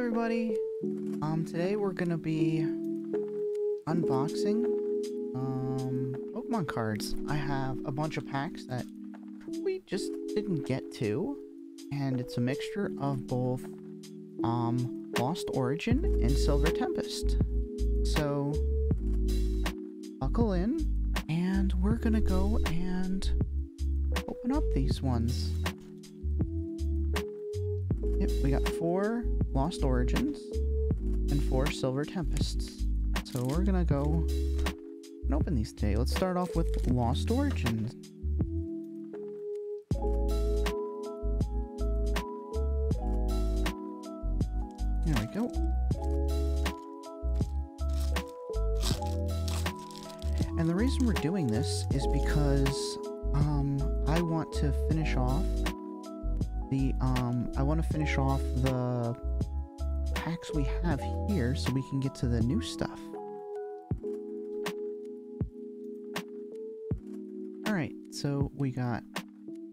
Hello everybody. Today we're gonna be unboxing Pokemon cards. I have a bunch of packs that we just didn't get to, and it's a mixture of both Lost Origin and Silver Tempest. So buckle in and we're gonna go and open up these ones. Yep, we got 4 Lost Origins and 4 Silver Tempests. So we're gonna go and open these today. Let's start off with Lost Origins. There we go. And the reason we're doing this is because I want to finish off the the packs we have here so we can get to the new stuff. All right, so we got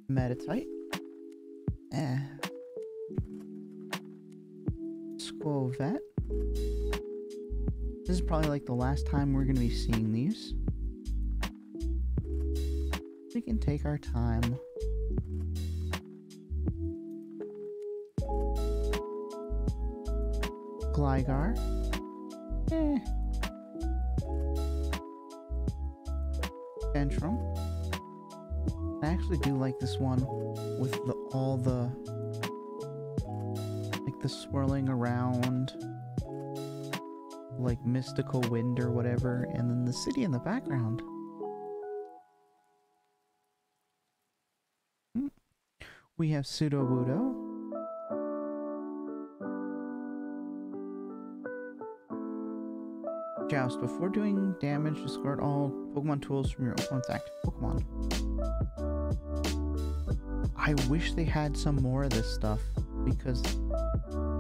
Meditite, Squovet. This is probably like the last time we're gonna be seeing these. We can take our time. Gligar. Tantrum. I actually do like this one with the, all the swirling around like mystical wind or whatever, and then the city in the background. We have Sudowoodo. Joust. Before doing damage, discard all Pokemon tools from your opponent's active Pokemon. I wish they had some more of this stuff, because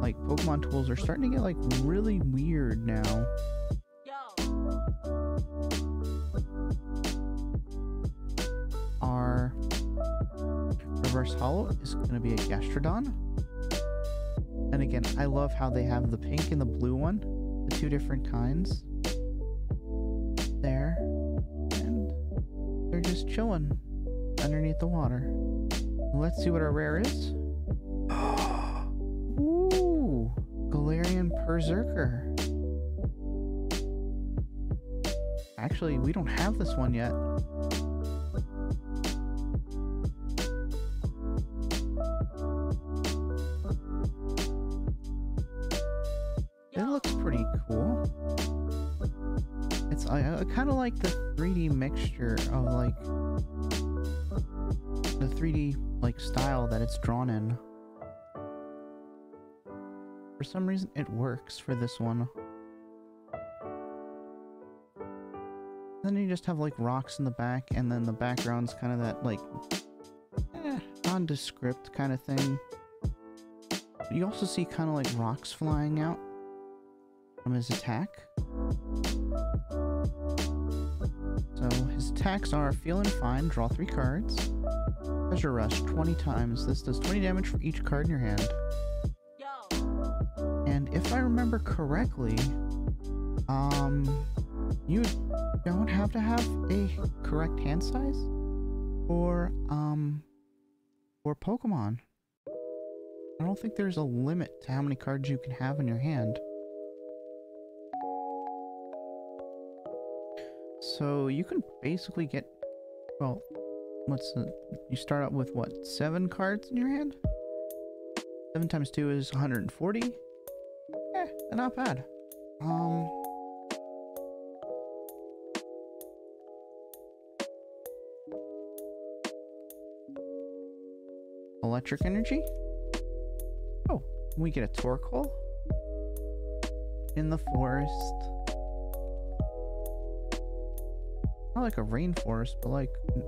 like Pokemon tools are starting to get like really weird now. Our reverse holo is going to be a Gastrodon. And again, I love how they have the pink and the blue one, the two different kinds. There, and they're just chilling underneath the water. Let's see what our rare is. Ooh, Galarian Perrserker. Actually, we don't have this one yet. It looks pretty cool. I kind of like the 3D mixture of like the 3D like style that it's drawn in. For some reason it works for this one. Then you just have like rocks in the back, and then the background's kind of that like nondescript kind of thing. You also see kind of like rocks flying out from his attack. So his attacks are Feeling Fine, draw 3 cards. Treasure Rush 20 times. This does 20 damage for each card in your hand. Yo. And if I remember correctly, you don't have to have a correct hand size for Pokemon. I don't think there's a limit to how many cards you can have in your hand. So you can basically get, well, you start out with what, 7 cards in your hand? 7 times 2 is 140. Eh, not bad. Electric Energy. Oh, we get a Torkoal in the forest. Not like a rainforest, but like an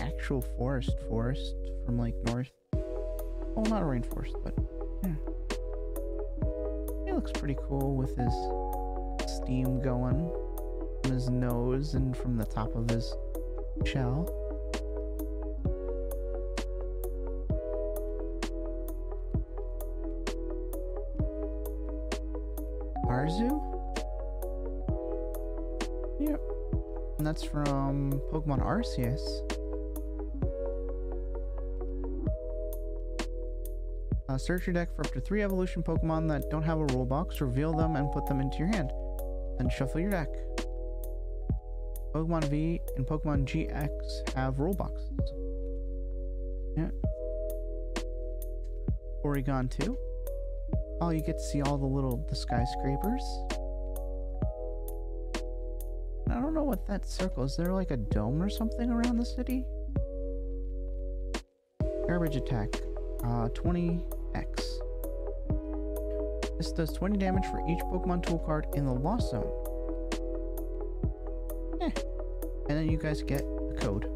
actual forest from like north. Well, not a rainforest, but yeah. He looks pretty cool with his steam going from his nose and from the top of his shell. Barzu? Yep. And that's from Pokemon Arceus. Search your deck for up to 3 evolution Pokemon that don't have a rule box. Reveal them and put them into your hand. Then shuffle your deck. Pokemon V and Pokemon GX have rule boxes. Yeah. Oregon 2. Oh, you get to see all the skyscrapers. I don't know what that circle is. Is there like a dome or something around the city? Garbage attack. 20x. This does 20 damage for each Pokemon tool card in the Lost Zone. Eh. And then you guys get the code.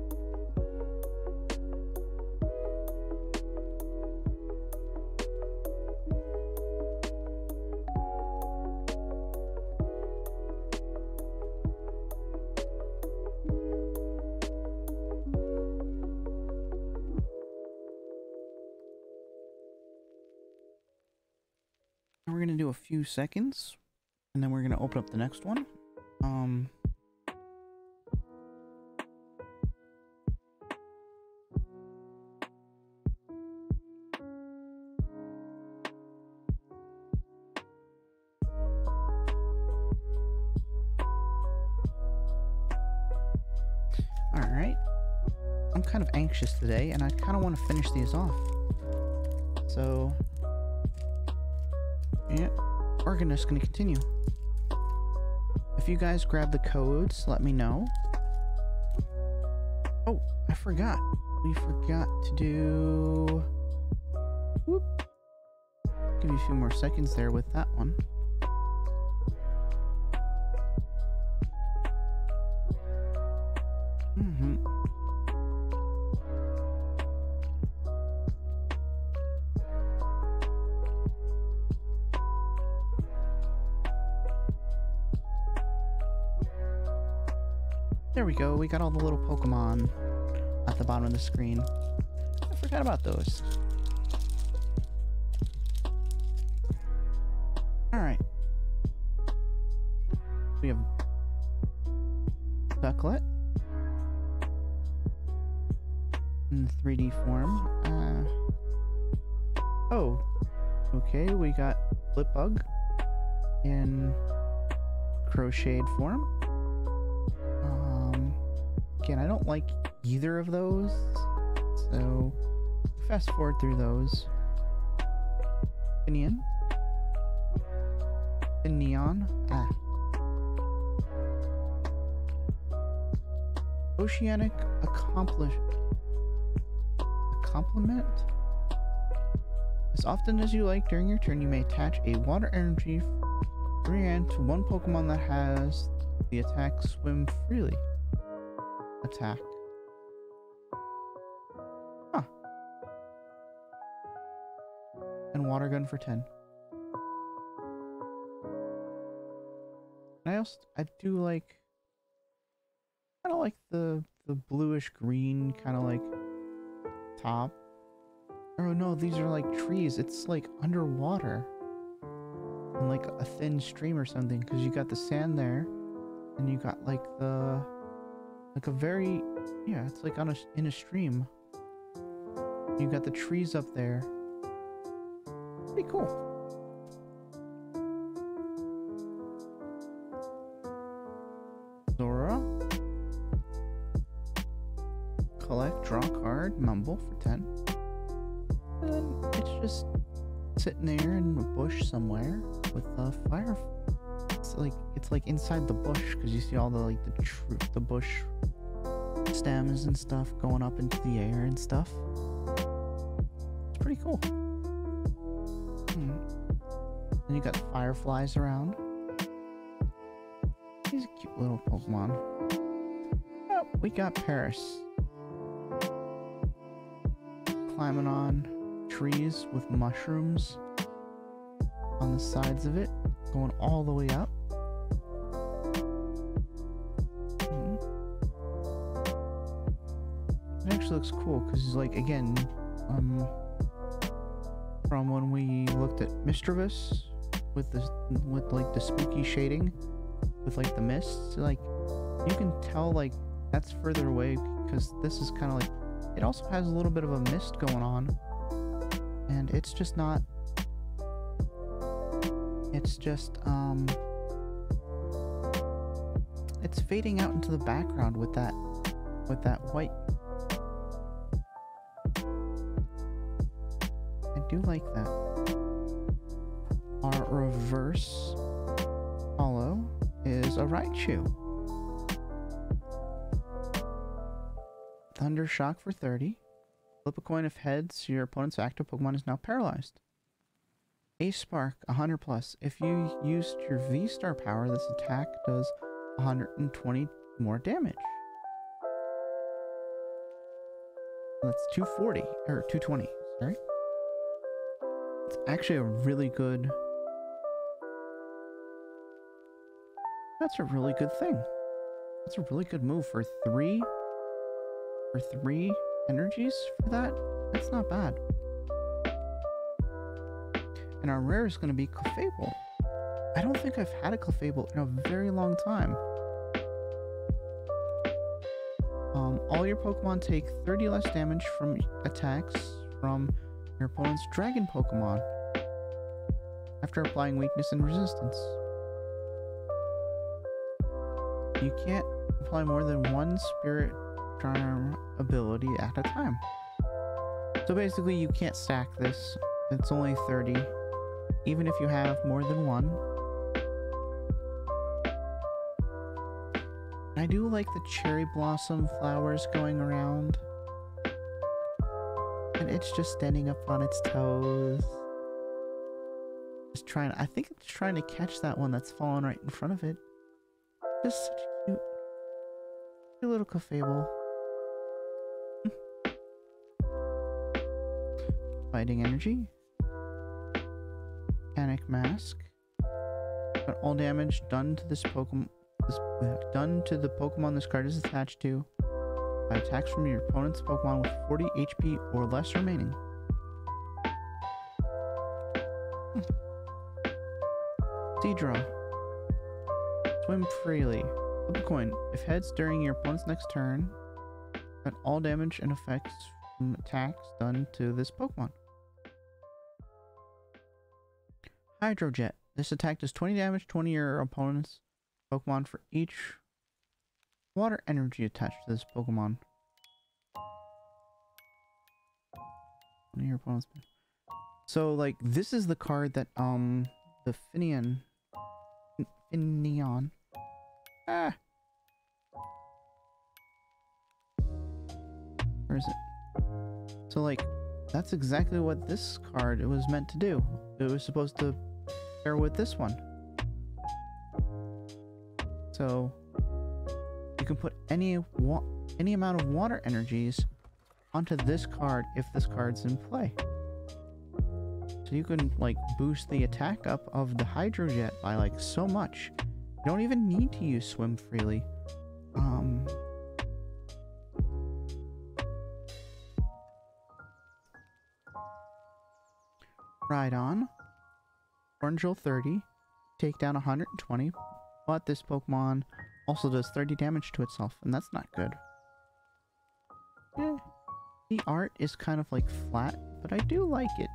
Seconds, and then we're gonna open up the next one. All right, I'm kind of anxious today, and I kind of want to finish these off. So, yeah. We're just going to continue. If you guys grab the codes, let me know. Oh, I forgot. We forgot to do... Whoop. Give you a few more seconds there with that one. There we go, we got all the little Pokemon at the bottom of the screen. I forgot about those. Alright. We have Ducklet in the 3D form. Oh, okay, we got Flipbug in crocheted form. Again, I don't like either of those, so fast forward through those. Finian. Finian. Ah. Oceanic Accomplishment. As often as you like during your turn, you may attach a water energy brand to one Pokemon that has the attack swim freely. Attack. Huh. And water gun for 10. And I do like, kind of like the bluish green kind of like top. Oh no, these are like trees. It's like underwater and like a thin stream or something, because you got the sand there and you got like the like a very, yeah, it's like on a, in a stream. You got the trees up there. Pretty cool. Zora. Collect, draw card, mumble for 10. And it's just sitting there in a bush somewhere with a fire. It's like inside the bush, because you see all the like the bush stems and stuff going up into the air and stuff. It's pretty cool. And you got fireflies around. He's a cute little Pokemon. Oh, we got Paris climbing on trees with mushrooms on the sides of it, going all the way up. It actually looks cool, because like, again, from when we looked at Misdreavus, with the like the spooky shading with like the mists, like you can tell like that's further away because this is kind of like, it also has a little bit of a mist going on, and it's just not, it's just it's fading out into the background with that white. I do like that. Our reverse hollow is a Raichu. Thunder Shock for 30. Flip a coin. If heads, your opponent's active Pokemon is now paralyzed. Ace Spark, 100 plus. If you used your V-Star power, this attack does 120 more damage. That's 240, or 220, sorry. It's actually a really good... That's a really good thing. That's a really good move for three energies for that. That's not bad. And our rare is going to be Clefable. I don't think I've had a Clefable in a very long time. All your Pokemon take 30 less damage from attacks from your opponent's Dragon Pokemon after applying weakness and resistance. You can't apply more than one Spirit Charm ability at a time. So basically you can't stack this. It's only 30, even if you have more than one. I do like the cherry blossom flowers going around. And it's just standing up on its toes. Just trying, I think it's trying to catch that one that's falling right in front of it. Just such a cute, cute little Clefable. Fighting energy. Panic Mask. But all damage done to this Pokemon this card is attached to by attacks from your opponent's Pokemon with 40 HP or less remaining. Seedra. Swim freely. Flip a coin. If heads during your opponent's next turn, cut all damage and effects from attacks done to this Pokemon. Hydrojet. This attack does 20 damage, 20 your opponent's Pokemon for each water energy attached to this Pokemon. So like this is the card that the Finneon where is it? So like that's exactly what this card it was meant to do. It was supposed to pair with this one. So you can put any amount of water energies onto this card if this card's in play. So you can like boost the attack up of the Hydrojet by like so much. You don't even need to use Swim Freely. Rhydon, Orangeal 30, take down 120. But this Pokemon also does 30 damage to itself, and that's not good. Yeah. The art is kind of like flat, but I do like it.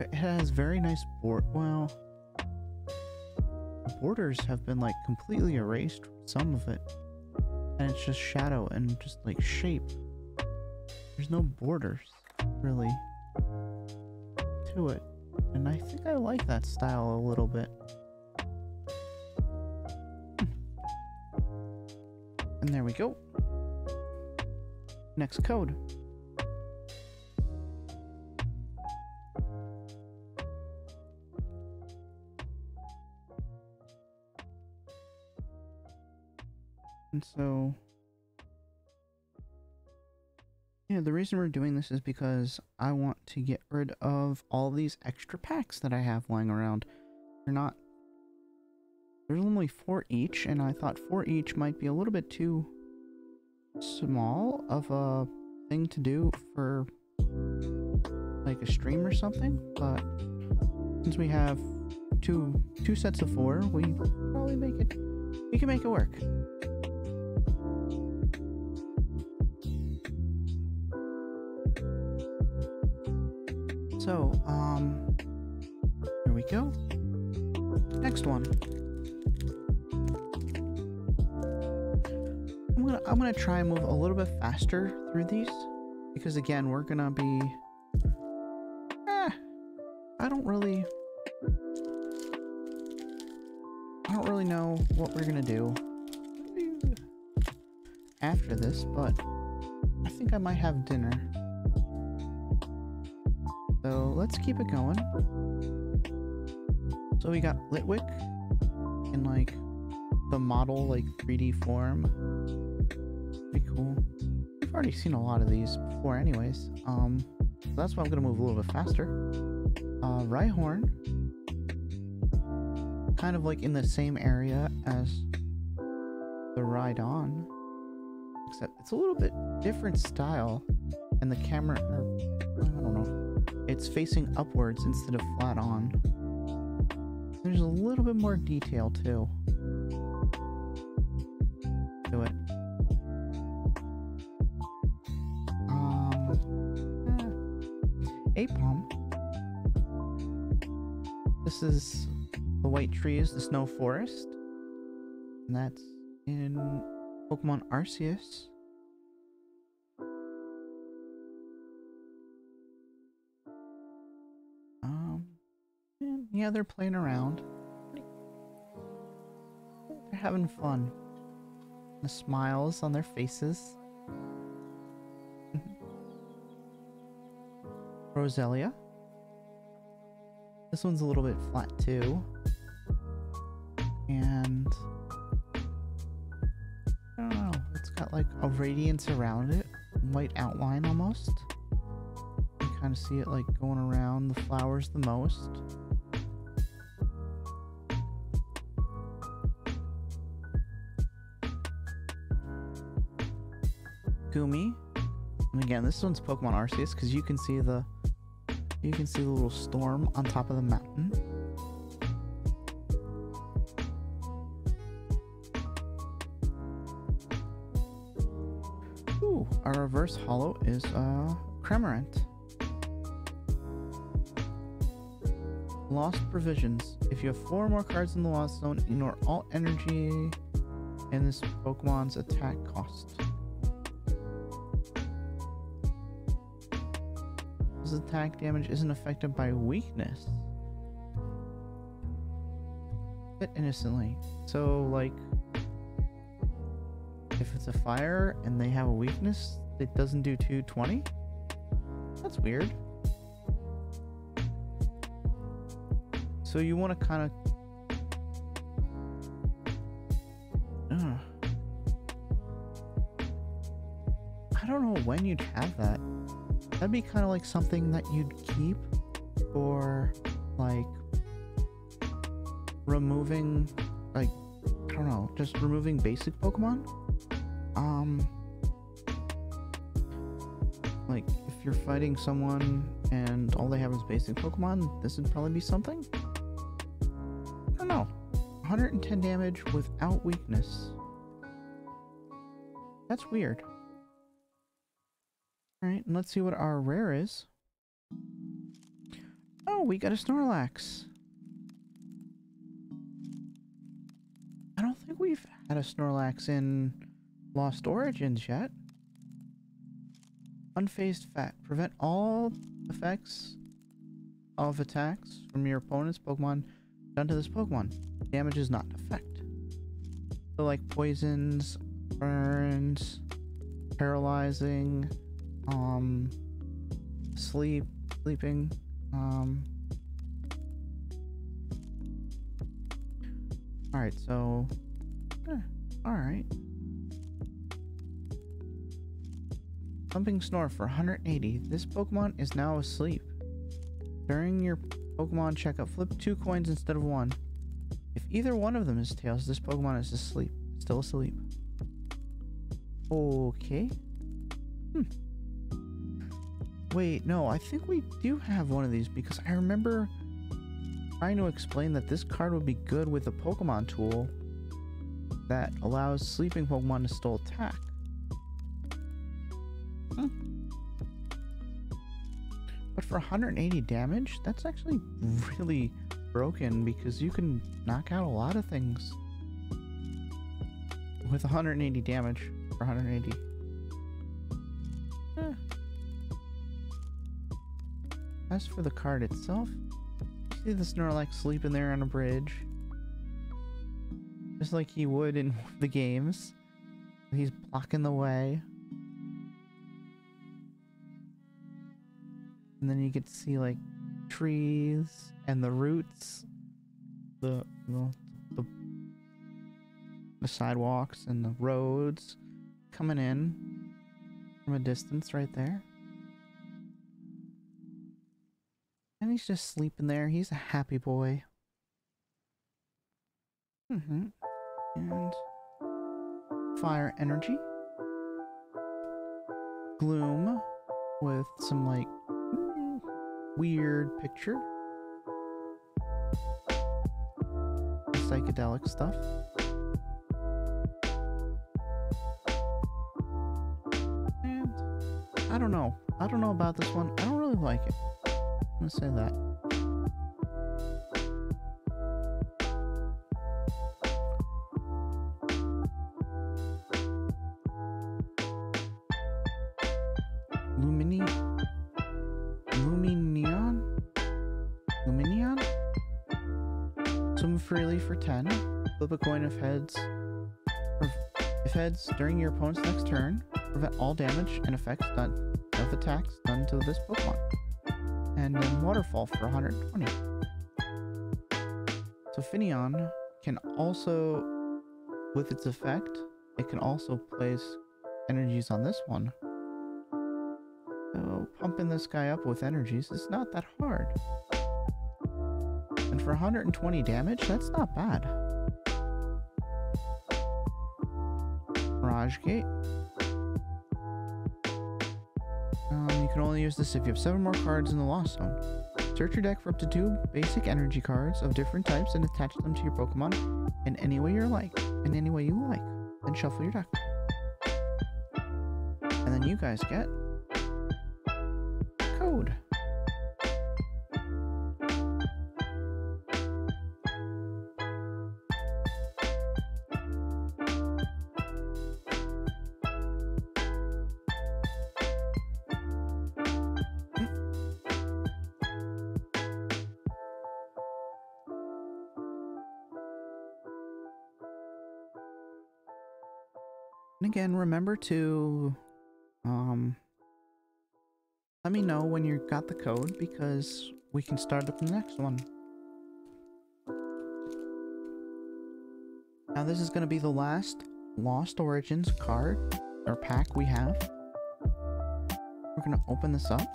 It has very nice border. Well, the borders have been like completely erased, some of it. And it's just shadow and just like shape. There's no borders, really, to it. And I think I like that style a little bit. And there we go. Next code. And so... yeah, the reason we're doing this is because I want to get rid of all these extra packs that I have lying around. They're not... There's only 4 each, and I thought 4 each might be a little bit too small of a thing to do for like a stream or something, but Since we have two sets of four, we probably make it. We can make it work. So, here we go. Next one. I'm gonna try and move a little bit faster through these, because again, we're gonna be. I don't really know what we're gonna do after this, but I think I might have dinner. So let's keep it going. So we got Litwick in like the model, like 3D form. Pretty cool. We've already seen a lot of these before anyways. So that's why I'm gonna move a little bit faster. Rhyhorn. Kind of like in the same area as the Rhydon. Except it's a little bit different style, and the camera, I don't know. It's facing upwards instead of flat on. There's a little bit more detail too. Do it. Apom. This is the white tree is the snow forest. And that's in Pokemon Arceus. Yeah, they're playing around. They're having fun. The smiles on their faces. Roselia. This one's a little bit flat too. And I don't know. It's got like a radiance around it. White outline almost. You kind of see it like going around the flowers the most. Gumi, and again, this one's Pokemon Arceus because you can see the little storm on top of the mountain. Ooh, our reverse holo is Cremorant. Lost Provisions. If you have 4 more cards in the Lost Zone, ignore all energy and this Pokemon's attack cost. Attack damage isn't affected by weakness. But innocently. So like if it's a fire and they have a weakness, it doesn't do 220? That's weird. So you want to kind of I don't know when you'd have that. That'd be kind of like something that you'd keep for like removing, like, I don't know, just removing basic Pokemon. Like if you're fighting someone and all they have is basic Pokemon, this would probably be something. I don't know. 110 damage without weakness. That's weird. Alright, and let's see what our rare is. Oh, we got a Snorlax. I don't think we've had a Snorlax in Lost Origins yet. Unfazed Fat. Prevent all effects of attacks from your opponent's Pokemon done to this Pokemon. Damage is not effect. So like poisons, burns, paralyzing, sleeping, all right, so, all right. Thumping Snore for 180. This Pokemon is now asleep. During your Pokemon checkup, flip 2 coins instead of 1. If either one of them is tails, this Pokemon is asleep, still asleep. Okay. Wait, no, I think we do have one of these because I remember trying to explain that this card would be good with a Pokemon tool that allows sleeping Pokemon to still attack. Huh. But for 180 damage, that's actually really broken because you can knock out a lot of things with 180 damage for 180. As for the card itself, see the Snorlax sleeping there on a bridge, just like he would in the games. He's blocking the way. And then you get to see like trees and the roots, the sidewalks and the roads coming in from a distance right there. And he's just sleeping there. He's a happy boy. Mm-hmm. And fire energy, gloom with some like weird picture, psychedelic stuff, and I don't know about this one. I don't really like it, I'm gonna say that. Freely for 10, flip a coin of heads. If heads, during your opponent's next turn, prevent all damage and effects done of attacks done to this Pokemon. And then waterfall for 120. So Finneon can also, with its effect, it can also place energies on this one. So pumping this guy up with energies is not that hard. And for 120 damage, that's not bad. Mirage Gate. You can only use this if you have 7 more cards in the Lost Zone. Search your deck for up to 2 basic energy cards of different types and attach them to your Pokemon in any way you like. Then shuffle your deck. And then you guys get code. Again, remember to let me know when you got the code because we can start up the next one. Now this is going to be the last Lost Origins card or pack we have. We're going to open this up.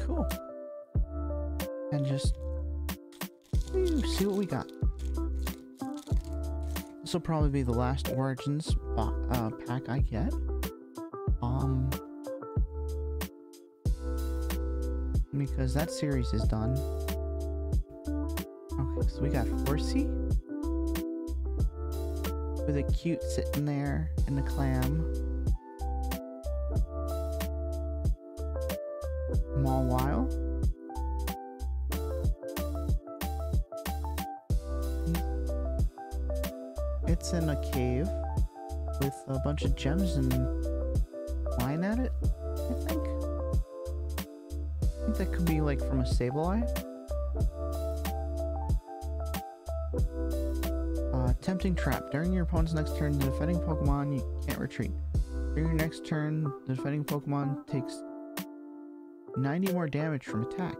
Cool. And just see what we got. This will probably be the last Origins pack I get. Because that series is done. Okay, so we got Horsey with a cute sitting there and the clam. Mawile. It's in a cave with a bunch of gems and line at it, I think. I think that could be like from a Sableye. Tempting Trap. During your opponent's next turn, the defending Pokemon can't retreat. During your next turn, the defending Pokemon takes 90 more damage from attacks.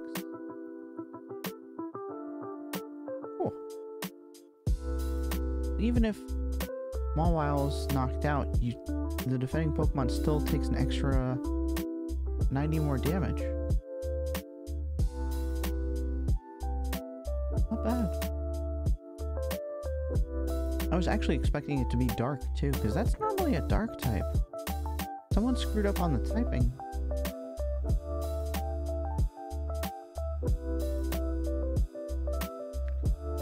Even if Mawile's knocked out, the defending Pokemon still takes an extra 90 more damage. Not bad. I was actually expecting it to be dark too, because that's normally a dark type. Someone screwed up on the typing.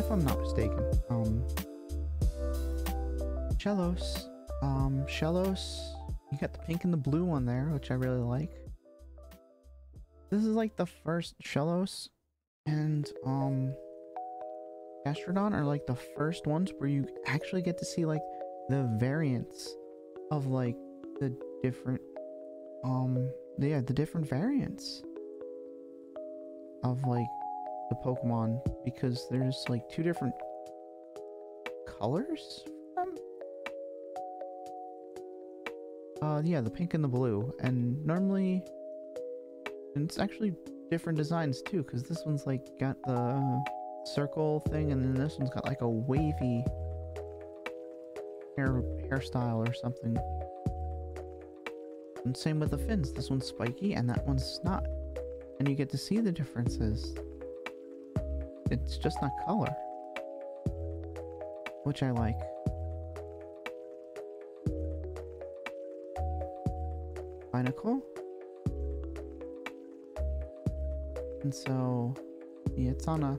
if I'm not mistaken. Shellos. Shellos, you got the pink and the blue on there, which I really like. This is like the first Shellos and Gastrodon are like the first ones where you actually get to see like the variants of like the different the different variants of like the Pokemon, because there's like two different colors for them. Yeah, the pink and the blue, and normally it's actually different designs too, because this one's like got the circle thing, and then this one's got like a wavy hairstyle or something. And same with the fins, this one's spiky and that one's not, and you get to see the differences. It's just not color, which I like. Binacle. And so, yeah, it's on a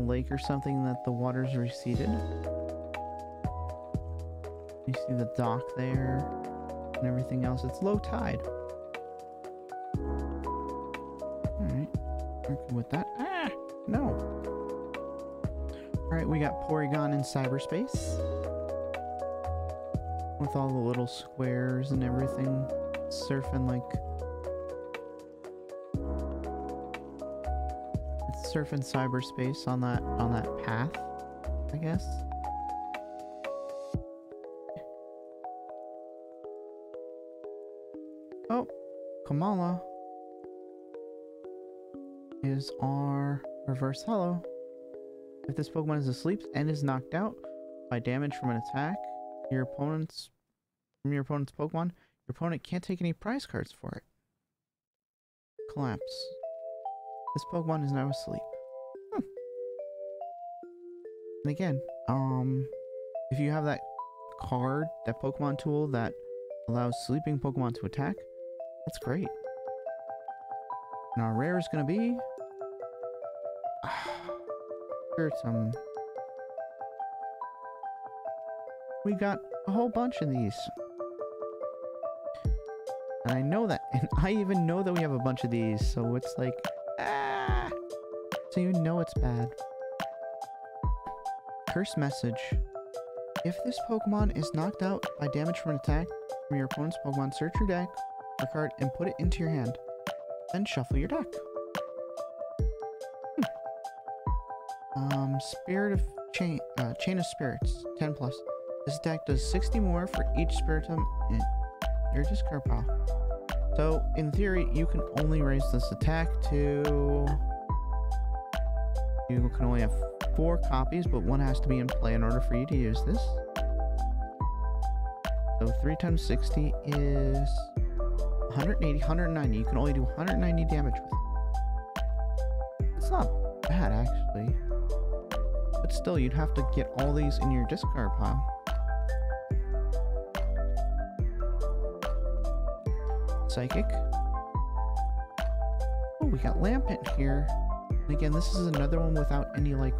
lake or something that the water's receded. You see the dock there and everything else. It's low tide. Alright, working with that. Ah, no. Alright, we got Porygon in cyberspace. With all the little squares and everything. Surfing like... surf in cyberspace on that path, I guess. Oh, Kamala is our reverse holo. If this Pokemon is asleep and is knocked out by damage from an attack, from your opponent's Pokemon, your opponent can't take any prize cards for it. Collapse. This Pokemon is now asleep. Huh. And again, if you have that card, that Pokemon tool that allows sleeping Pokemon to attack, that's great. And our rare is going to be... Spiritomb. We got a whole bunch of these. And I know that. And I even know that we have a bunch of these. So it's like... So you know it's bad. Curse message. If this Pokemon is knocked out by damage from an attack from your opponent's Pokemon, search your deck or card and put it into your hand. Then shuffle your deck. Chain of Spirits, 10 plus. This deck does 60 more for each Spiritomb in your discard pile. So in theory, you can only raise this attack to... You can only have 4 copies, but one has to be in play in order for you to use this. So 3 times 60 is 180, 190. You can only do 190 damage with it. It's not bad, actually. But still, you'd have to get all these in your discard pile. Psychic. Oh, we got Lampent here. And again, this is another one without any, like,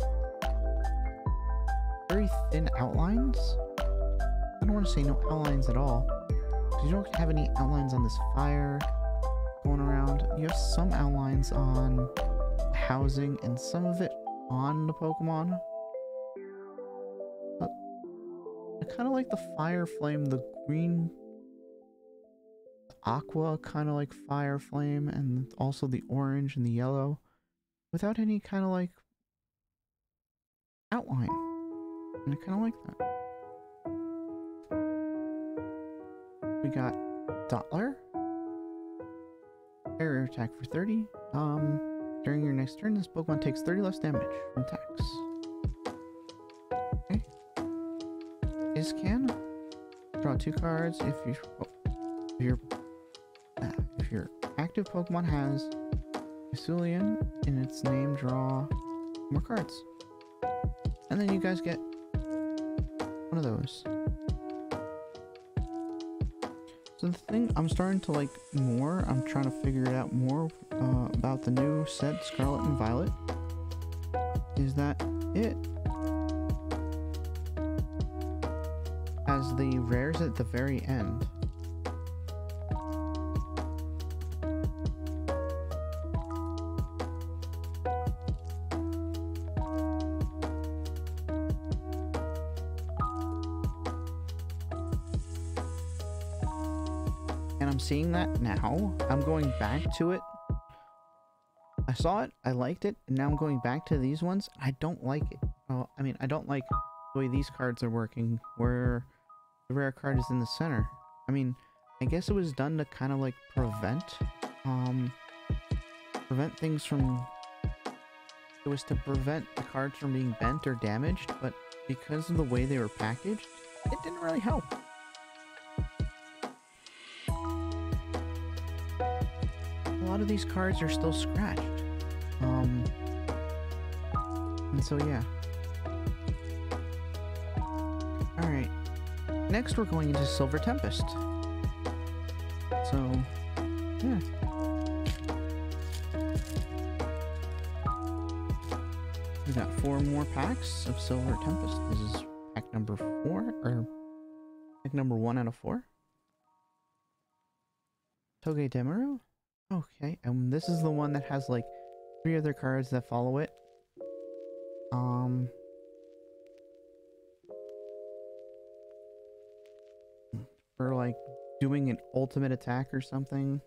very thin outlines. I don't want to say no outlines at all, because you don't have any outlines on this fire going around. You have some outlines on housing and some of it on the Pokemon. But I kind of like the fire flame, the green, the aqua kind of like fire flame, and also the orange and the yellow. Without any kind of like outline, and I kind of like that. We got Dottler. Air attack for 30. During your next turn, this Pokemon takes 30 less damage from attacks. Okay. Iscan. Draw 2 cards if your active Pokemon has Sulian in its name, draw more cards. And then you guys get one of those. So the thing I'm starting to like more, I'm trying to figure it out more about the new set Scarlet and Violet. is that it? As the rares at the very end. And I'm seeing that now. I'm going back to it. I saw it, I liked it, and now I'm going back to these ones. I don't like it. Well, I mean, I don't like the way these cards are working, where the rare card is in the center. I mean, I guess it was done to kind of like prevent things from... It was to prevent the cards from being bent or damaged, but because of the way they were packaged, it didn't really help. A lot of these cards are still scratched. And so yeah. Alright. Next we're going into Silver Tempest. So yeah. We got 4 more packs of Silver Tempest. This is pack number 4, or pack number 1 out of 4. Toge Demaru? Okay, and this is the one that has like 3 other cards that follow it. For like doing an ultimate attack or something.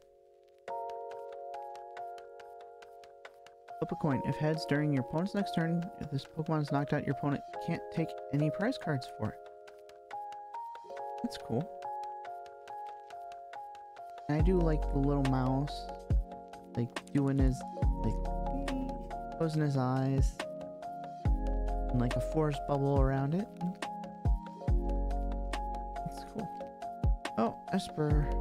Flip a coin. If heads during your opponent's next turn, if this Pokemon is knocked out, your opponent can't take any prize cards for it. That's cool. I do like the little mouse, like doing his, like closing his eyes, and like a force bubble around it. That's cool. Oh, Esper,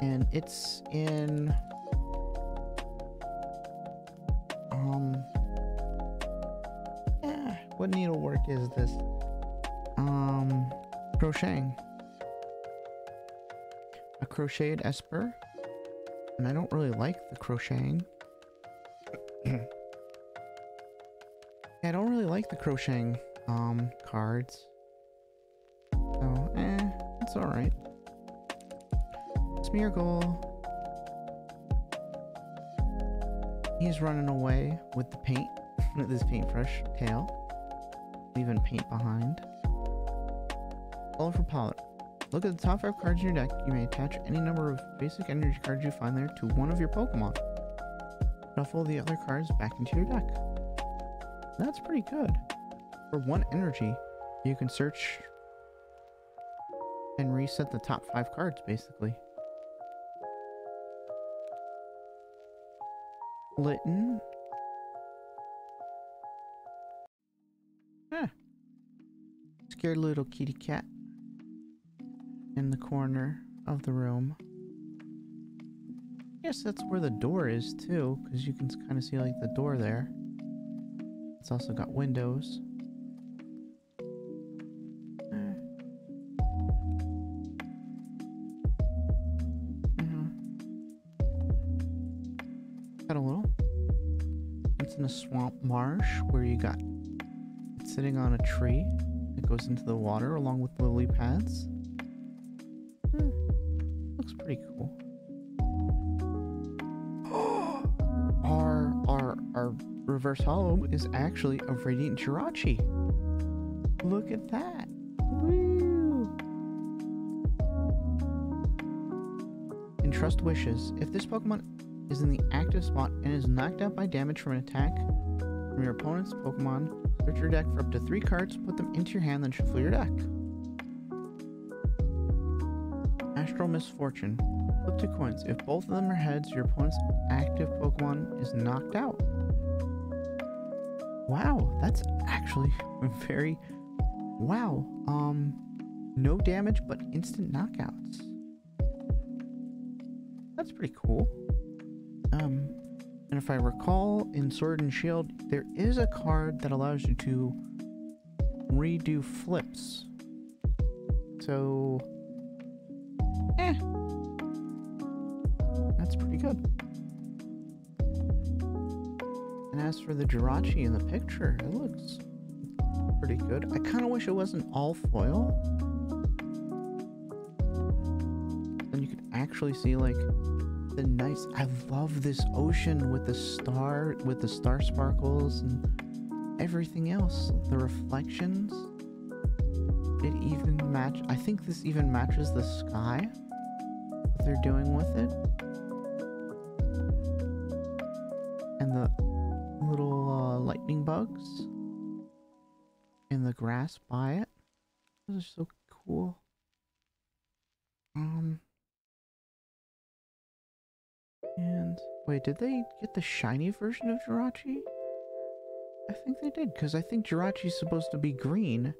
and it's in what needlework is this? Crocheting. A crocheted Esper, and I don't really like the crocheting. I don't really like the crocheting cards, so it's all right. Smeargle, he's running away with the paint, with his paintbrush tail, leaving paint behind. All for Pollock. Look at the top 5 cards in your deck. You may attach any number of basic energy cards you find there to one of your Pokemon. Shuffle the other cards back into your deck. That's pretty good. For 1 energy, you can search and reset the top 5 cards, basically. Litten. Huh. Scared little kitty cat. In the corner of the room. I guess that's where the door is too, because you can kind of see like the door there. It's also got windows. Got a little. It's in a swamp marsh where you got it's sitting on a tree that goes into the water along with lily pads. Pretty cool. Our reverse hollow is actually a Radiant Jirachi. Look at that. Woo. Entrust wishes. If this Pokemon is in the active spot and is knocked out by damage from an attack from your opponent's Pokemon, search your deck for up to 3 cards, put them into your hand, then shuffle your deck. Astral Misfortune. Flip 2 coins. If both of them are heads, your opponent's active Pokemon is knocked out. Wow, that's actually very... Wow. No damage, but instant knockouts. That's pretty cool. And if I recall, in Sword and Shield, there is a card that allows you to redo flips. So... That's pretty good. And as for the Jirachi in the picture, it looks pretty good. I kind of wish it wasn't all foil. Then you can actually see like the nice, I love this ocean with the star, sparkles and everything else. The reflections, it even match, I think this even matches the sky, what they're doing with it. And the little lightning bugs and the grass by it. Those are so cool. And wait, did they get the shiny version of Jirachi? I think they did, because I think Jirachi is supposed to be green.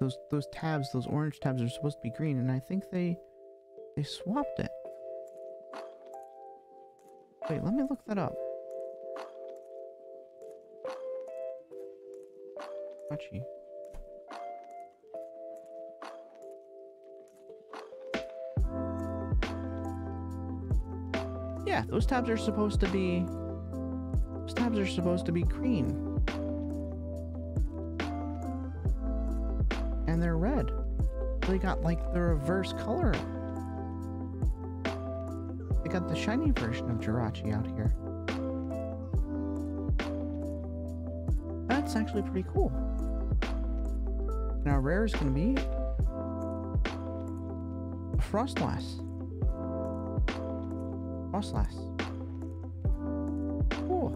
Those tabs, those orange tabs are supposed to be green, and I think they swapped it. Wait, let me look that up. Jirachi. Yeah, those tabs are supposed to be green. And they're red. They got like the reverse color. They got the shiny version of Jirachi out here. That's actually pretty cool. Now rare is gonna be a Frostlass. Cool.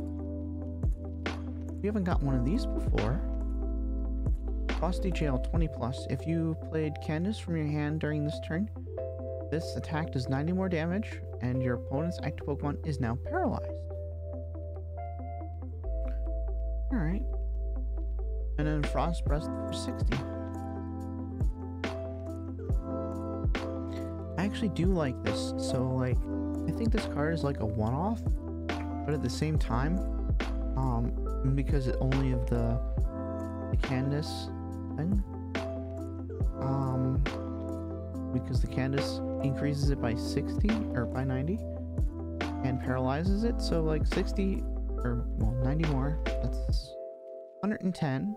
We haven't got one of these before. Frosty Jail 20+. If you played Candace from your hand during this turn, this attack does 90 more damage, and your opponent's active Pokemon is now paralyzed. Alright. And then Frost Breath for 60. I actually do like this, so like, I think this card is like a one-off, but at the same time, because it only of the Candace thing, because the Candace increases it by 60 or by 90 and paralyzes it, so like 60 or well 90 more, that's 110,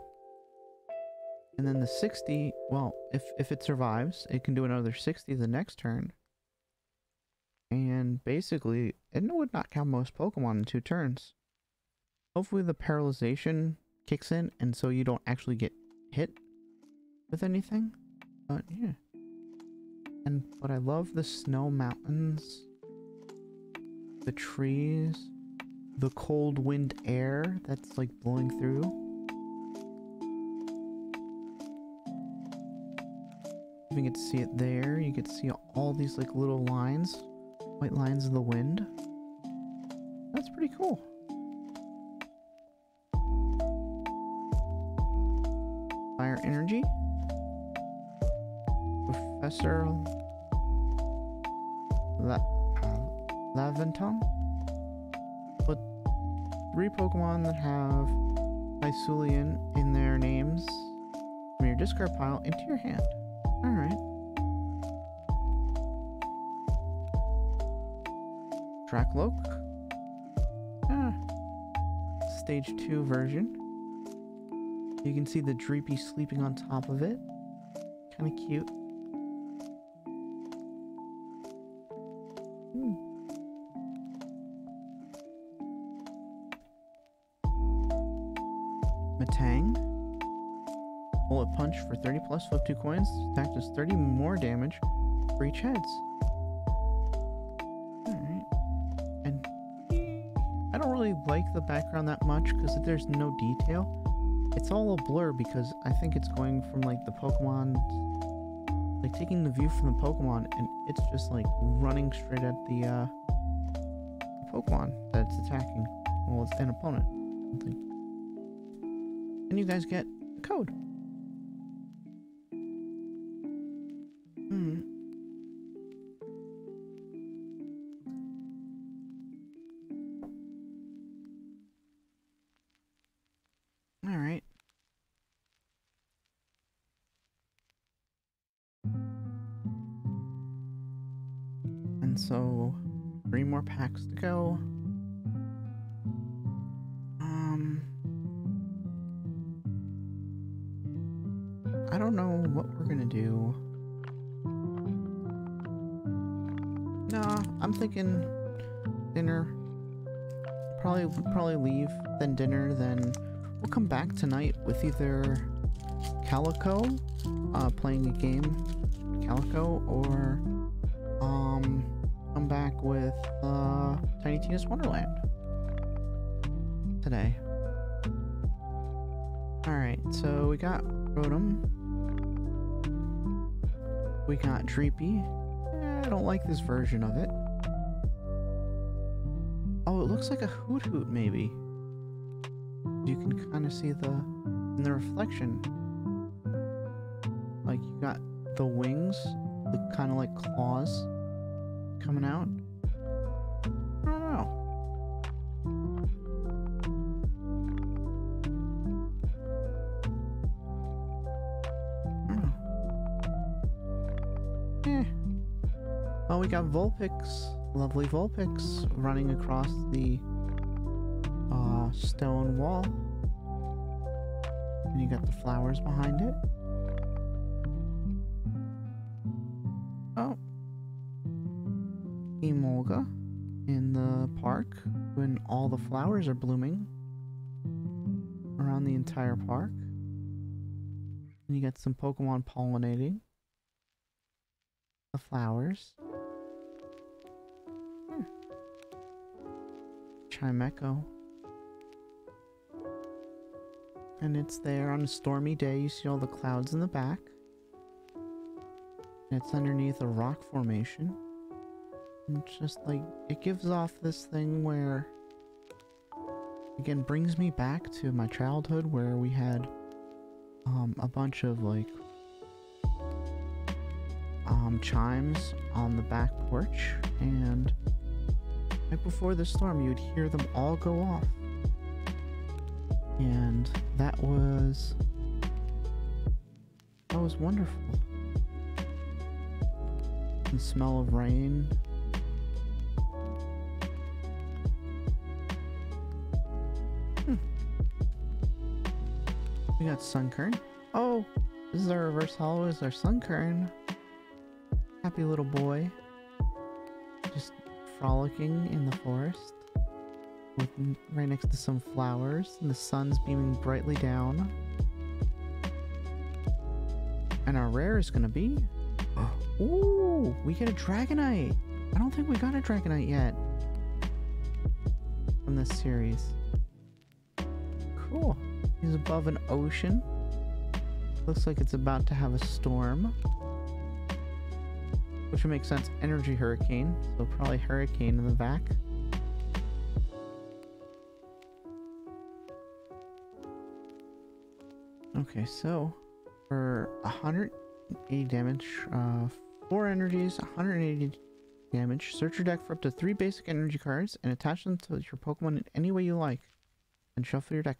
and then the 60, well if it survives, it can do another 60 the next turn. And basically, it would knock out most Pokemon in 2 turns. Hopefully the paralyzation kicks in, and so you don't actually get hit with anything. But yeah. But I love the snow mountains, the trees, the cold wind air that's like blowing through. You can see it there. You can see all these like little lines. White lines of the wind. That's pretty cool. Fire energy. Professor Laventon. But 3 Pokemon that have Hyculian in their names from your discard pile into your hand. Alright. Dracloak. Ah. Stage 2 version. You can see the Dreepy sleeping on top of it. Kind of cute. Metang. Bullet punch for 30+, flip 2 coins. That does 30 more damage for each heads. Like the background that much because there's no detail. It's all a blur because I think it's going from like the Pokemon, like taking the view from the Pokemon, and it's just like running straight at the Pokemon that it's attacking. Well, it's an opponent. Something. And you guys get the code. So 3 more packs to go. what we're gonna do... Nah, I'm thinking dinner. Probably leave, then dinner, then we'll come back tonight with either Calico, playing a game, Calico, or come back with Tiny Tina's Wonderland today. Alright, so we got Rotom. We got Dreepy. I don't like this version of it. Oh, it looks like a Hoot Hoot, maybe. You can kind of see in the reflection. Like, you got the wings, the kind of like claws coming out. I don't know. Oh, we got Vulpix, lovely Vulpix, running across the stone wall. And you got the flowers behind it. Oh. Emolga in the park when all the flowers are blooming around the entire park. And you got some Pokemon pollinating the flowers. Chimecho. And it's there on a stormy day. You see all the clouds in the back. And it's underneath a rock formation. And it's just like, it gives off this thing where, again, brings me back to my childhood where we had a bunch of like chimes on the back porch, and right before the storm, you'd hear them all go off. And that was wonderful. The smell of rain. We got Sunkern. Oh, this is our reverse hollow, is our Sunkern. Happy little boy. Just frolicking in the forest, right next to some flowers, and the sun's beaming brightly down. And our rare is gonna be... Ooh, we get a Dragonite! I don't think we got a Dragonite yet from this series. Cool. He's above an ocean. Looks like it's about to have a storm. Which would make sense, energy hurricane, so probably hurricane in the back. Okay, so for 180 damage, 4 energies, 180 damage, search your deck for up to 3 basic energy cards and attach them to your Pokemon in any way you like, and shuffle your deck.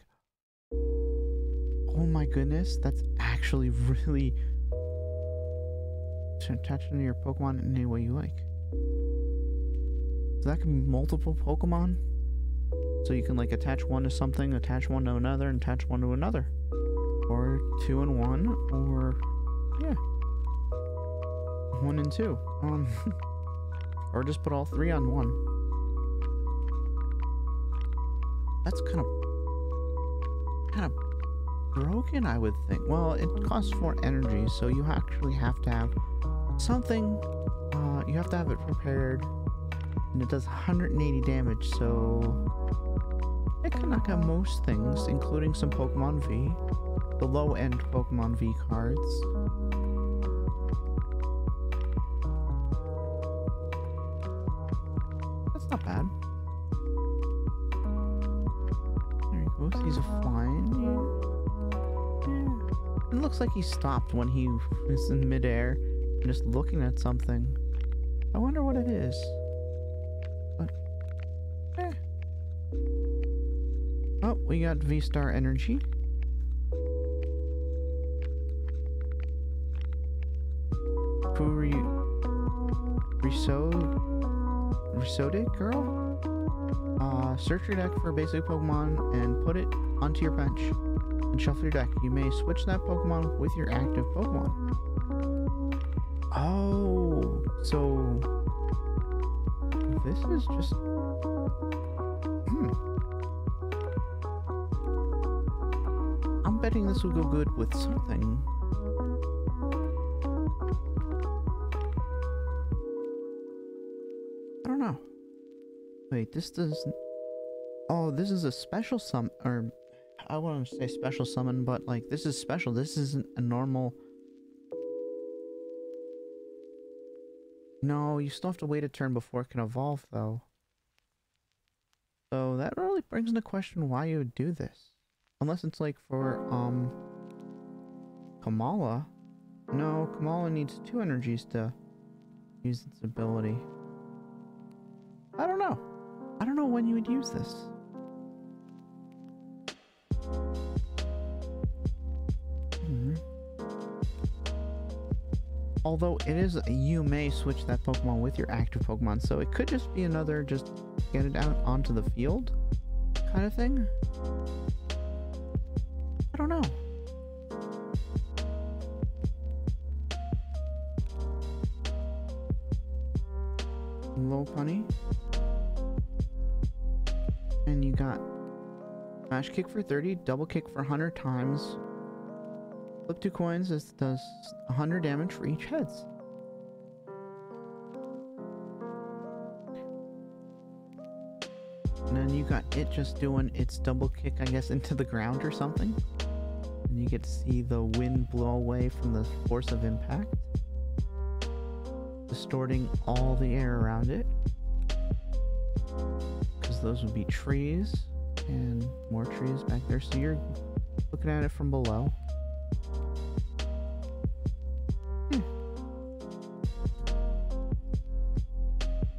Oh my goodness, that's actually really... attach them to your Pokemon in any way you like. So that can be multiple Pokemon. So you can like attach one to something, attach one to another, and attach one to another. Or 2 and 1, or yeah. 1 and 2. Or just put all 3 on 1. That's kind of broken, I would think. Well, it costs 4 energy, so you actually have to have something, you have to have it prepared, and it does 180 damage, so it can knock out most things, including some Pokemon V, the low-end Pokemon V cards. That's not bad. There he goes, he's a flying. Yeah. It looks like he stopped when he was in midair. Just looking at something. I wonder what it is. But, eh. Oh, we got V-Star energy. Risotic girl? Search your deck for a basic Pokemon and put it onto your bench and shuffle your deck. You may switch that Pokemon with your active Pokemon. Oh, so this is just... I'm betting this will go good with something. I don't know. Wait, this doesn't... Oh, this is a special summon, or I want to say special summon, but like this is special. This isn't a normal... No, you still have to wait a turn before it can evolve though. So that really brings into question why you would do this. Unless it's like for, Kamala. No, Kamala needs 2 energies to use its ability. I don't know. I don't know when you would use this. Although it is, you may switch that Pokemon with your active Pokemon, so it could just be another just get it out onto the field kind of thing. I don't know. Lopunny. And you got Smash Kick for 30, Double Kick for 100 times. Flip 2 coins, this does 100 damage for each heads. And then you got it just doing its double kick, I guess, into the ground or something. And you get to see the wind blow away from the force of impact, distorting all the air around it. Because those would be trees, and more trees back there. So you're looking at it from below.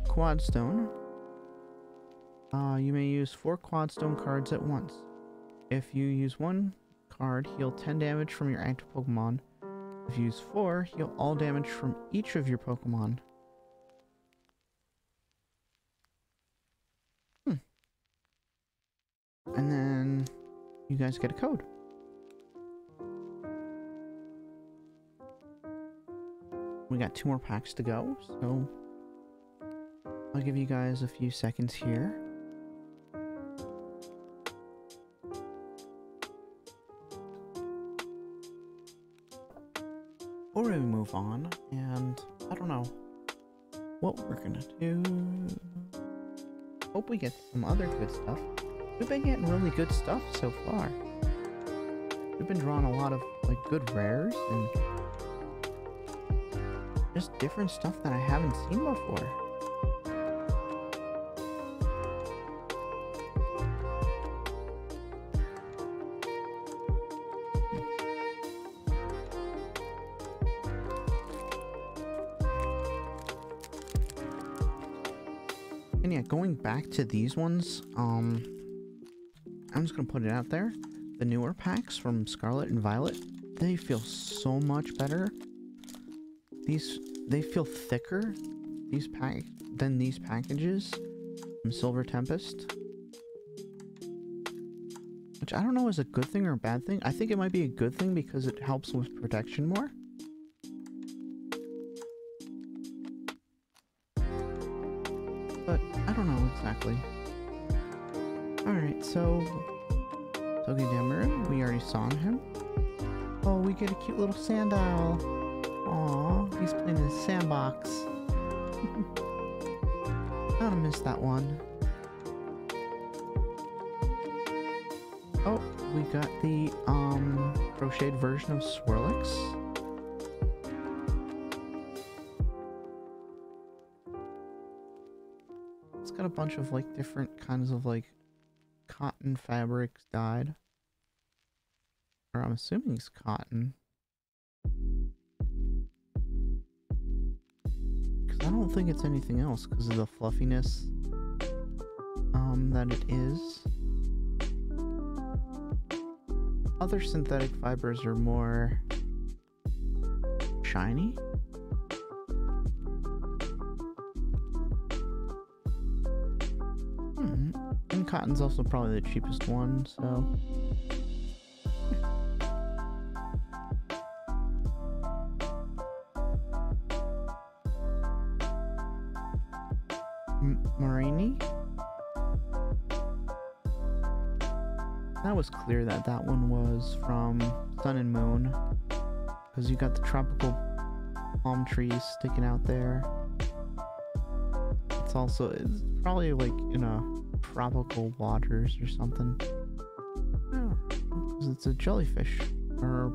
Quad Stone. You may use 4 Quad Stone cards at once. If you use 1 card, heal 10 damage from your active Pokemon. If you use 4, heal all damage from each of your Pokemon. And then you guys get a code. We got 2 more packs to go, so... I'll give you guys a few seconds here. Or we move on, and I don't know what we're gonna do. Hope we get some other good stuff. We've been getting really good stuff so far. We've been drawing a lot of like good rares and just different stuff that I haven't seen before. Back to these ones, I'm just gonna put it out there, the newer packs from Scarlet and Violet, they feel so much better. These, they feel thicker, these pack, than these packages from Silver Tempest, which I don't know is a good thing or a bad thing. I think it might be a good thing because it helps with protection more. Exactly. Alright, so Togedemaru, we already saw him. Oh, we get a cute little sand owl. Aww, he's playing in the sandbox. Gotta miss that one. Oh, we got the crocheted version of Swirlix. Got a bunch of like different kinds of like cotton fabrics dyed, or I'm assuming it's cotton, because I don't think it's anything else because of the fluffiness that it is. Other synthetic fibers are more shiny. Cotton's also probably the cheapest one, so... Marini? That was clear that that one was from Sun and Moon, because you got the tropical palm trees sticking out there. It's also, it's probably like in a tropical waters or something. Oh, it's a jellyfish, or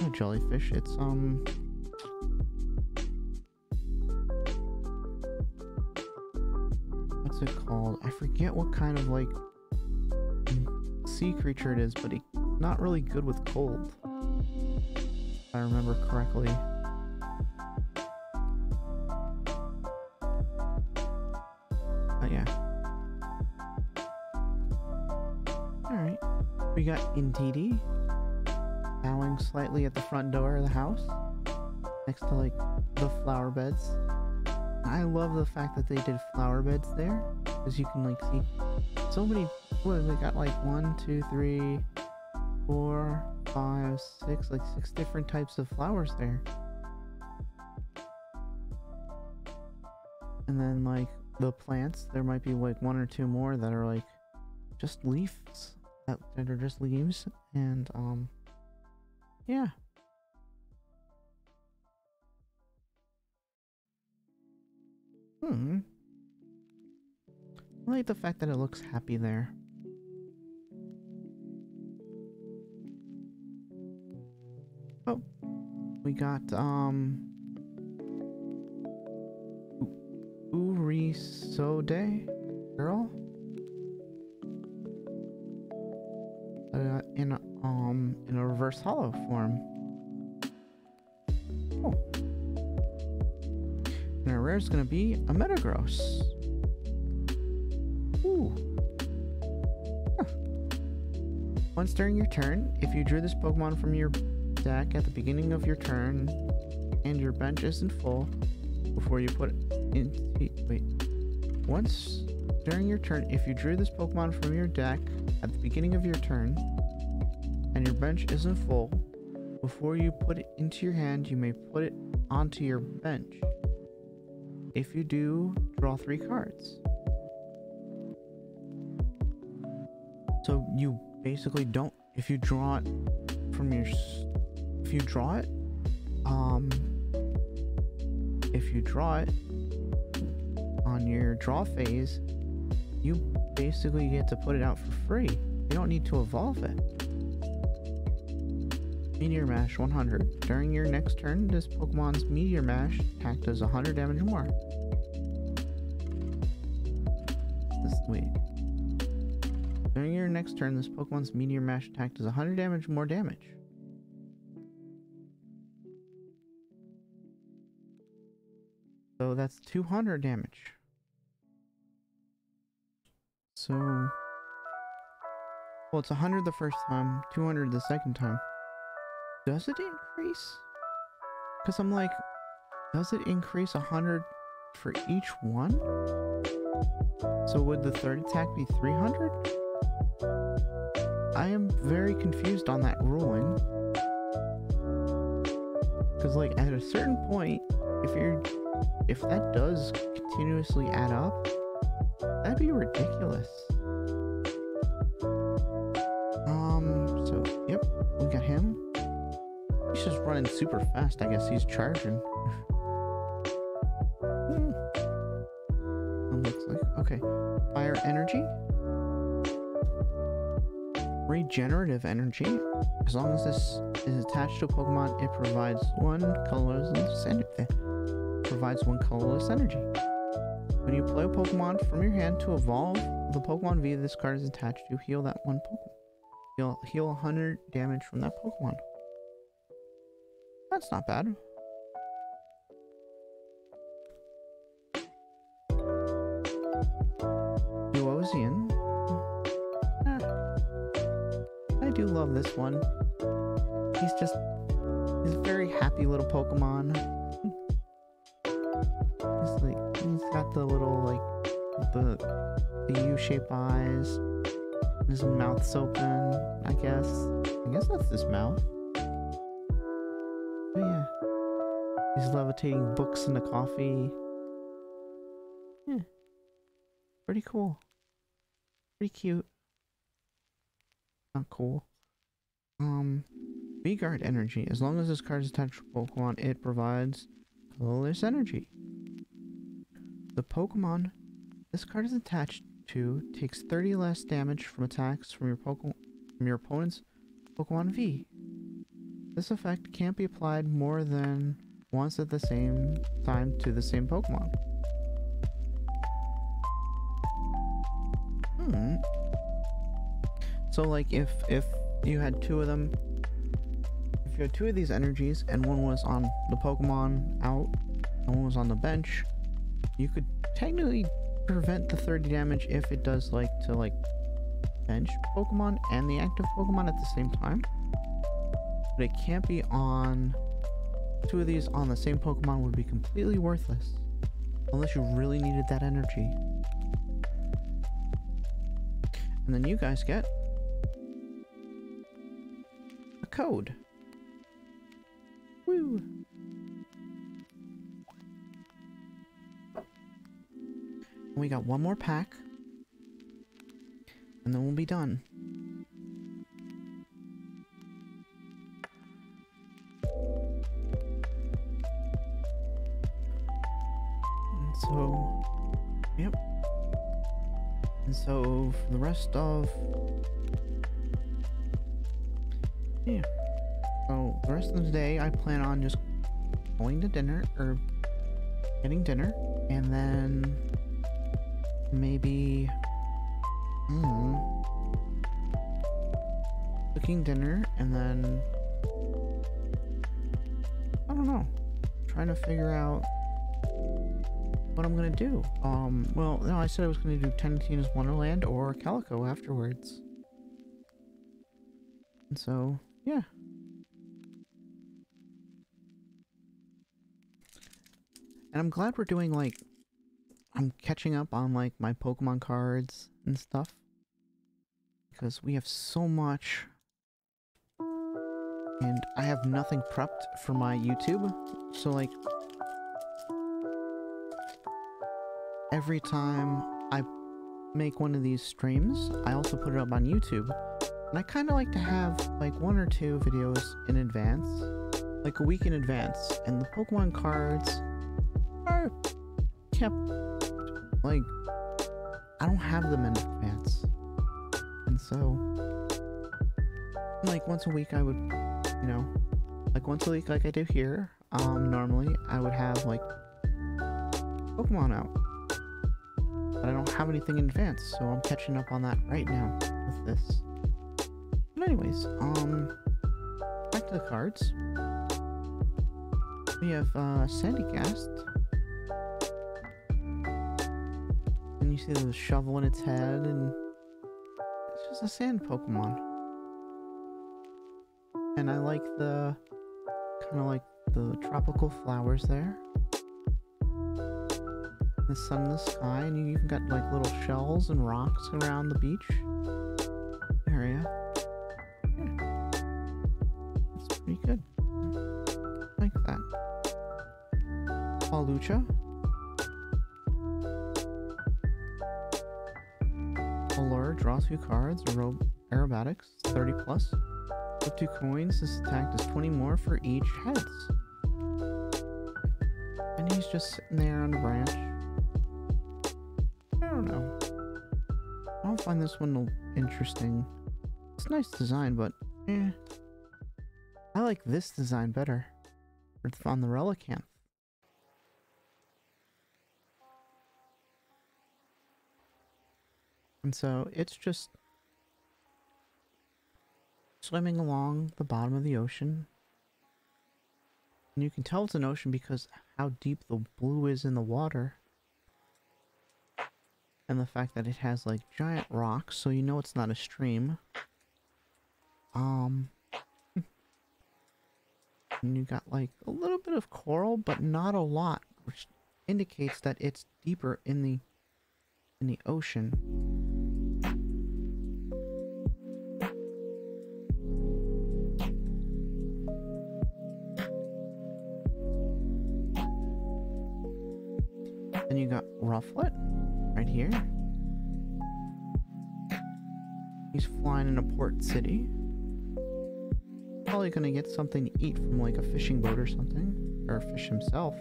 not a jellyfish, it's what's it called? I forget what kind of like sea creature it is, but it's not really good with cold, if I remember correctly. We got Indeedee bowing slightly at the front door of the house, next to like the flower beds. I love the fact that they did flower beds there, because you can like see so many. What, they got like 1, 2, 3, 4, 5, 6, like 6 different types of flowers there. And then like the plants, there might be like 1 or 2 more that are like just leaves. That are just leaves, and yeah. I like the fact that it looks happy there. Oh, we got Urisode girl. In a reverse holo form. Oh. And our rare is gonna be a Metagross. Ooh. Huh. Once during your turn, if you drew this Pokemon from your deck at the beginning of your turn, and your bench isn't full, before you put it in. Wait. Once during your turn, if you drew this Pokemon from your deck at the beginning of your turn, and your bench isn't full, before you put it into your hand, you may put it onto your bench. If you do, draw 3 cards. So you basically don't, if you draw it on your draw phase, you basically get to put it out for free. You don't need to evolve it. Meteor Mash 100. During your next turn, this Pokemon's Meteor Mash attack does 100 damage more. During your next turn, this Pokemon's Meteor Mash attack does 100 damage more damage. So that's 200 damage. So, well, it's 100 the first time, 200 the second time. Does it increase? Because I'm like, does it increase 100 for each one? So would the third attack be 300? I am very confused on that ruling. Because like at a certain point, if that does continuously add up, that'd be ridiculous. So, yep, we got him. He's just running super fast. I guess he's charging. Looks like, okay. Fire energy. Regenerative energy. As long as this is attached to a Pokemon, it provides 1 colorless energy. When you play a Pokemon from your hand to evolve the Pokemon via this card is attached to, heal that one Pokemon. You'll heal 100 damage from that Pokemon. That's not bad. Duosian. I do love this one. He's a very happy little Pokemon. He's got the little, like, the the U-shaped eyes. His mouth's open, I guess. I guess that's his mouth. But yeah. He's levitating books in the coffee. Yeah. Pretty cool. Pretty cute. Not cool. V-Guard energy. As long as this card is attached to Pokemon, it provides colorless energy. The Pokemon this card is attached to takes 30 less damage from attacks from your opponent's Pokemon V. This effect can't be applied more than once at the same time to the same Pokemon. Hmm. So like if you had two of them, if you had two of these energies and one was on the Pokemon out and one was on the bench, you could technically prevent the 30 damage if it does like to like bench Pokemon and the active Pokemon at the same time, but it can't be on two of these on the same Pokemon. Would be completely worthless unless you really needed that energy. And then you guys get a code. Woo! And we got one more pack, and then we'll be done. And so, yep. And so for the rest of the day, I plan on just going to dinner or getting dinner, and then maybe cooking dinner, and then I don't know, trying to figure out what I'm gonna do. Well, no, I said I was gonna do Tiny Tina's Wonderland or Calico afterwards. And so, yeah. And I'm glad we're doing, like, I'm catching up on, like, my Pokemon cards and stuff. Because we have so much. And I have nothing prepped for my YouTube. So, like, every time I make one of these streams, I also put it up on YouTube. And I kind of like to have, like, one or two videos in advance. Like, a week in advance. And the Pokemon cards are kept, like, I don't have them in advance. And so, like, once a week I would, you know, like once a week like I do here, normally I would have, like, Pokemon out. But I don't have anything in advance, so I'm catching up on that right now with this. But anyways, back to the cards. We have Sandygast. And you see the shovel in its head, and it's just a sand Pokemon. And I like the kind of like the tropical flowers there. The sun in the sky, and you even got like little shells and rocks around the beach area. Yeah. That's pretty good. I like that. Palucha. Allure, draw 2 cards, aerobatics, 30 plus. Flip 2 coins, this attack is 20 more for each heads. And he's just sitting there on the branch. I don't know. I don't find this one interesting. It's a nice design, but eh. I like this design better. It's on the Relicanth. And so it's just swimming along the bottom of the ocean. And you can tell it's an ocean because how deep the blue is in the water. And the fact that it has, like, giant rocks, so you know it's not a stream. And you got, like, a little bit of coral, but not a lot, which indicates that it's deeper in the in the ocean. Then you got Rufflet right here. He's flying in a port city. Probably gonna get something to eat from like a fishing boat or something, or fish himself.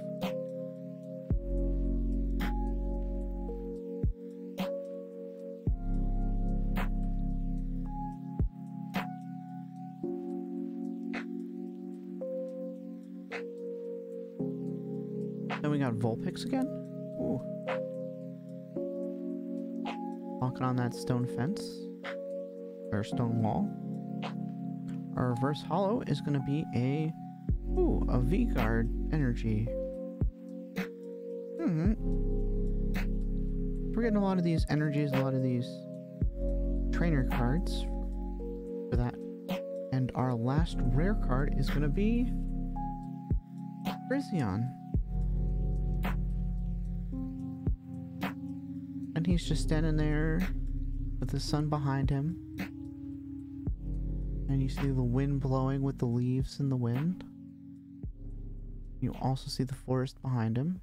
Then we got Vulpix again. Ooh. Walking on that stone fence or stone wall. Our reverse holo is going to be a V-Guard energy. We're getting a lot of these energies, a lot of these trainer cards for that. And our last rare card is going to be Frizzion. And he's just standing there with the sun behind him. And you see the wind blowing with the leaves in the wind. You also see the forest behind him.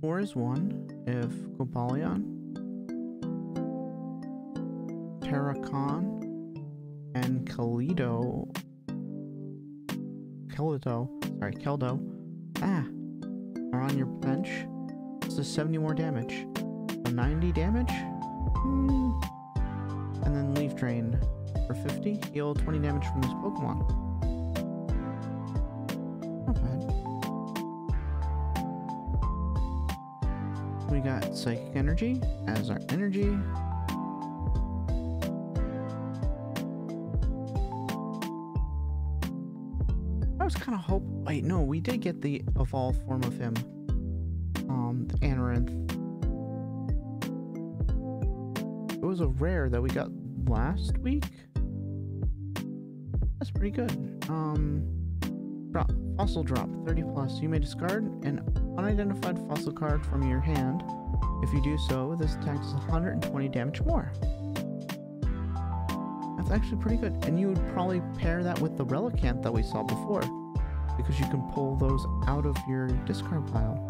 Four is one if Gobalion, Terracon, and Keldo, are on your bench. It's a 70 more damage. 90 damage, and then Leaf Drain for 50, heal 20 damage from this Pokemon. Not bad. We got Psychic Energy as our energy. I was kind of hoping, wait, no, we did get the evolved form of him, the Anorith. It was a rare that we got last week. That's pretty good. Fossil drop, 30 plus. You may discard an unidentified fossil card from your hand. If you do so, this attack does 120 damage more. That's actually pretty good. And you would probably pair that with the Relicanth that we saw before, because you can pull those out of your discard pile.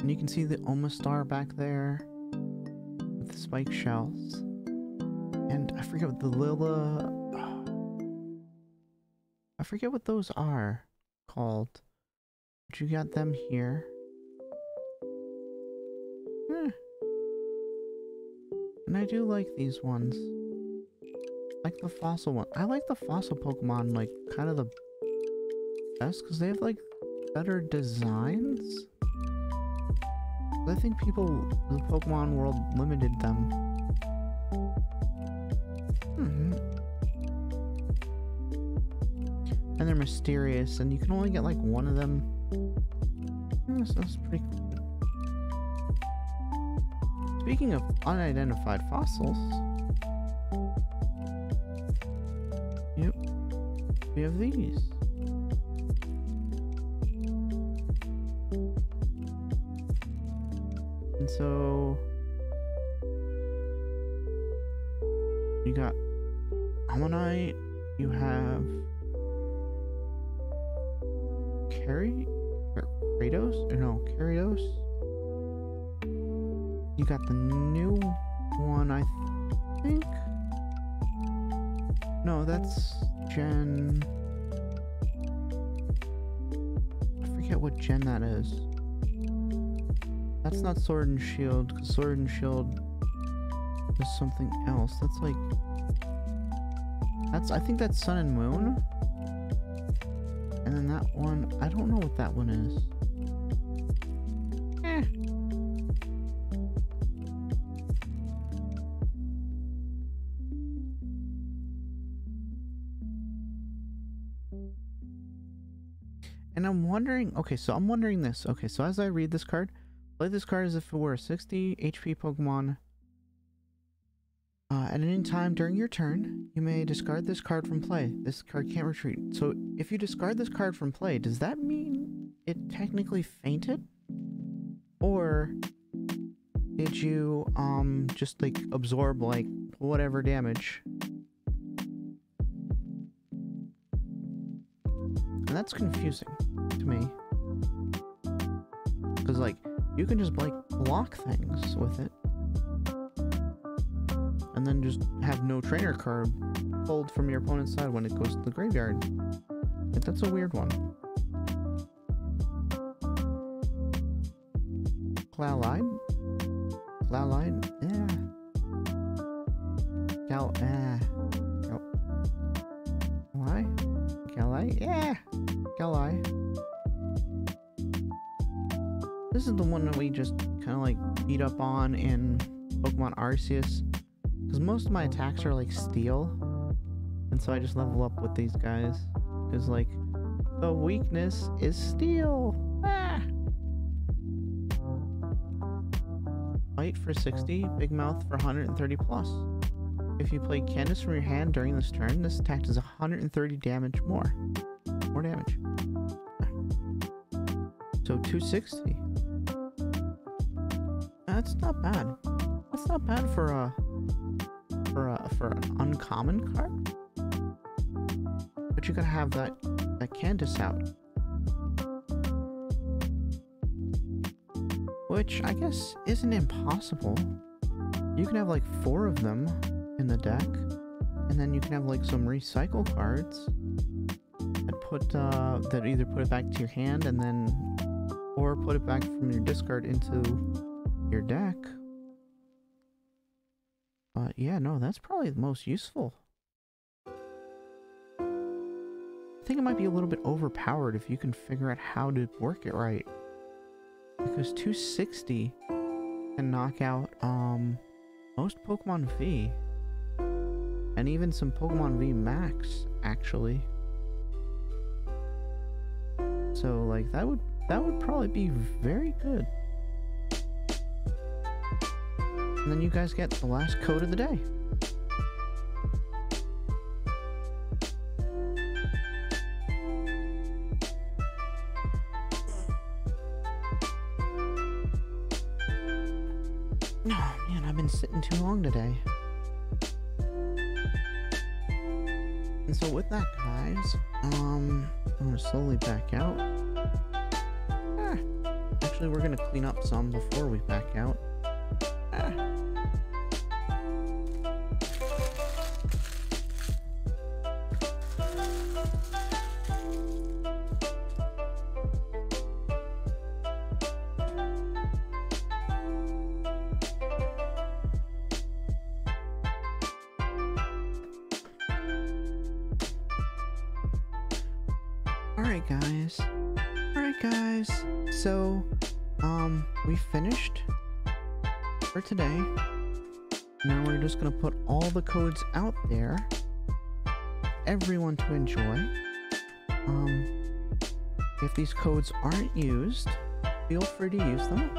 And you can see the Omastar back there with the spike shells. And I forget what the Lilla... I forget what those are called. But you got them here. And I do like these ones. I like the fossil one. I like the fossil Pokemon, like, kind of the best, because they have, like, better designs. I think the Pokemon world limited them. And they're mysterious, and you can only get like one of them. So that's pretty cool. Speaking of unidentified fossils, we have these. So you got Ammonite, you have Gyarados, you got the new one, I think. No, that's Gen, I forget what Gen that is. That's not Sword and Shield, because Sword and Shield is something else. That's like... I think that's Sun and Moon. And then that one, I don't know what that one is. And I'm wondering, so as I read this card, play this card as if it were a 60 HP Pokemon At any time during your turn, you may discard this card from play. This card can't retreat. So if you discard this card from play, does that mean it technically fainted? Or did you just like absorb like whatever damage? And that's confusing to me. Because like you can just like block things with it. And then just have no trainer card pulled from your opponent's side when it goes to the graveyard. But that's a weird one. Clalide? Clalide? Yeah. Gal... ah. Nope. Why? Galai? Yeah! Galai. This is the one that we just kind of like beat up on in Pokemon Arceus. Because most of my attacks are like steel, and so I just level up with these guys. Because like, the weakness is steel! Ah! Bite for 60, Big Mouth for 130 plus. If you play Candace from your hand during this turn, this attack does 130 damage more. More damage. So 260. That's not bad. That's not bad for a... for an uncommon card, but you gotta have that Candace out, which I guess isn't impossible. You can have like 4 of them in the deck, and then you can have like some recycle cards that put that either put it back to your hand and then, or put it back from your discard into your deck. Yeah, no, that's probably the most useful. I think it might be a little bit overpowered if you can figure out how to work it right. Because 260 can knock out most Pokemon V. And even some Pokemon V Max, actually. So like that would probably be very good. And then you guys get the last code of the day. Oh man, I've been sitting too long today. And so with that, guys, I'm gonna slowly back out. Ah. Actually, we're gonna clean up some before we back out. Ah. Alright guys, so, we finished for today. Now we're just gonna put all the codes out there for everyone to enjoy. If these codes aren't used, feel free to use them.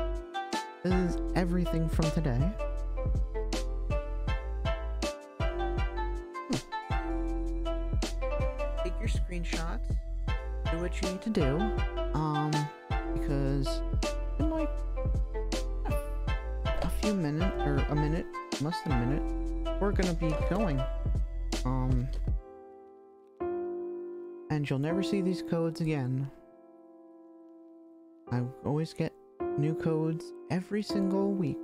This is everything from today. Take your screenshots. Do what you need to do, because in like a few minutes, or a minute, less than a minute, we're gonna be going, and you'll never see these codes again. I always get new codes every single week,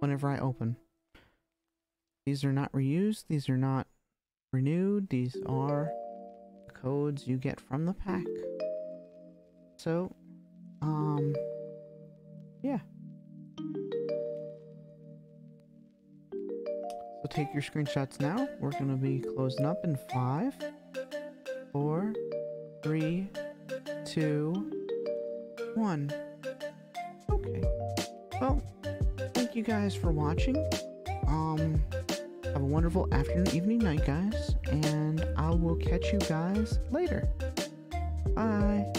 whenever I open. These are not reused, these are not renewed, these are codes you get from the pack. So yeah, so take your screenshots now. We're gonna be closing up in 5, 4, 3, 2, 1. Okay, well, thank you guys for watching. Have a wonderful afternoon, evening, night, guys, and I will catch you guys later. Bye.